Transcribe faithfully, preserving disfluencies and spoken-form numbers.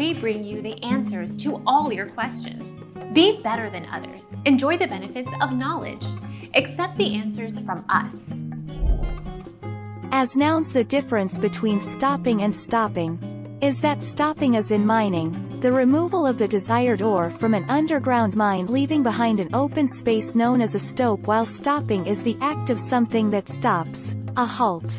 we bring you the answers to all your questions. Be better than others. Enjoy the benefits of knowledge. Accept the answers from us. As nouns, the difference between stopping and stopping is that stopping is in mining, the removal of the desired ore from an underground mine, leaving behind an open space known as a stope, while stopping is the act of something that stops, a halt.